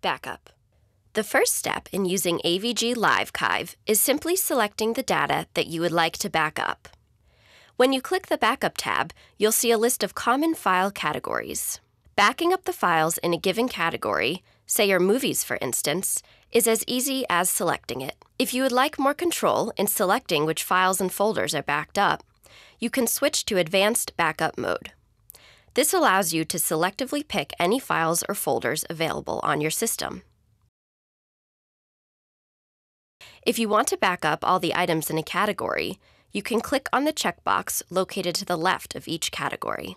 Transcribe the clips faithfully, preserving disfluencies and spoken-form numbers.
backup. The first step in using A V G LiveKive is simply selecting the data that you would like to back up. When you click the Backup tab, you'll see a list of common file categories. Backing up the files in a given category, say your movies for instance, is as easy as selecting it. If you would like more control in selecting which files and folders are backed up, you can switch to Advanced Backup mode. This allows you to selectively pick any files or folders available on your system. If you want to back up all the items in a category, you can click on the checkbox located to the left of each category.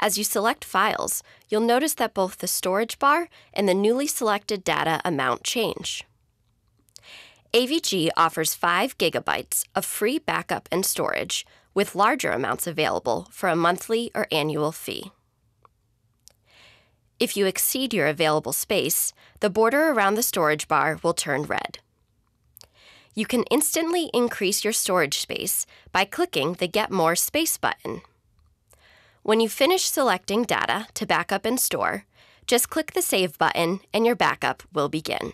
As you select files, you'll notice that both the storage bar and the newly selected data amount change. A V G offers five gigabytes of free backup and storage, with larger amounts available for a monthly or annual fee. If you exceed your available space, the border around the storage bar will turn red. You can instantly increase your storage space by clicking the Get More Space button. When you finish selecting data to back up and store, just click the Save button and your backup will begin.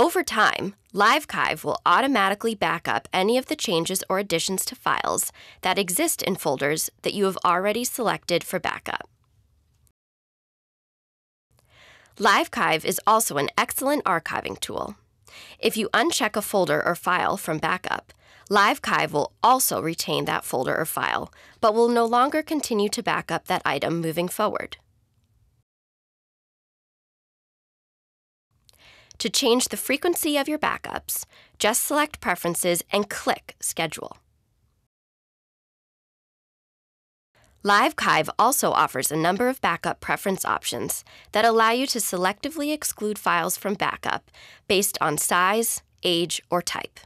Over time, LiveKive will automatically back up any of the changes or additions to files that exist in folders that you have already selected for backup. LiveKive is also an excellent archiving tool. If you uncheck a folder or file from backup, LiveKive will also retain that folder or file, but will no longer continue to back up that item moving forward. To change the frequency of your backups, just select Preferences and click Schedule. LiveKive also offers a number of backup preference options that allow you to selectively exclude files from backup based on size, age, or type.